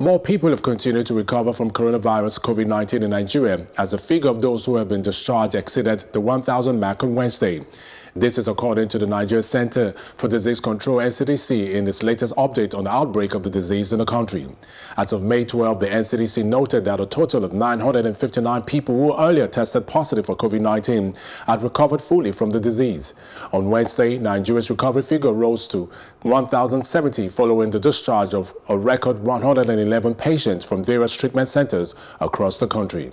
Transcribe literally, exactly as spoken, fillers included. More people have continued to recover from coronavirus COVID nineteen in Nigeria, as the figure of those who have been discharged exceeded the one thousand mark on Wednesday. This is according to the Nigeria Centre for Disease Control N C D C in its latest update on the outbreak of the disease in the country. As of May twelfth, the N C D C noted that a total of nine hundred fifty-nine people who earlier tested positive for COVID nineteen had recovered fully from the disease. On Wednesday, Nigeria's recovery figure rose to one thousand seventy following the discharge of a record one hundred eleven patients from various treatment centers across the country.